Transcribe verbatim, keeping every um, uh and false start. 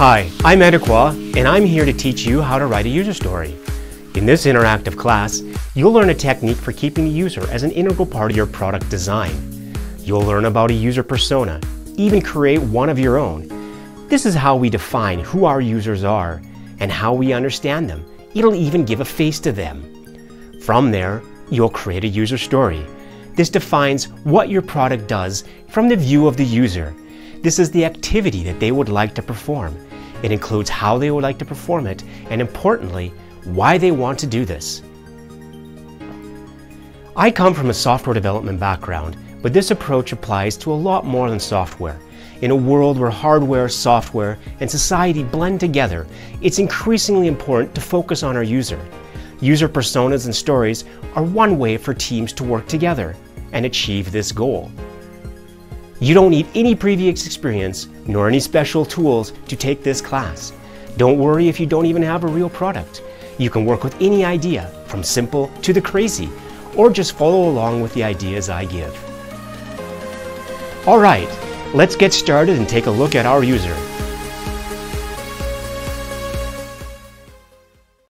Hi, I'm Edaqa, and I'm here to teach you how to write a user story. In this interactive class, you'll learn a technique for keeping the user as an integral part of your product design. You'll learn about a user persona, even create one of your own. This is how we define who our users are and how we understand them. It'll even give a face to them. From there, you'll create a user story. This defines what your product does from the view of the user. This is the activity that they would like to perform. It includes how they would like to perform it, and importantly, why they want to do this. I come from a software development background, but this approach applies to a lot more than software. In a world where hardware, software, and society blend together, it's increasingly important to focus on our user. User personas and stories are one way for teams to work together and achieve this goal. You don't need any previous experience nor any special tools to take this class. Don't worry if you don't even have a real product. You can work with any idea, from simple to the crazy, or just follow along with the ideas I give. All right, let's get started and take a look at our user.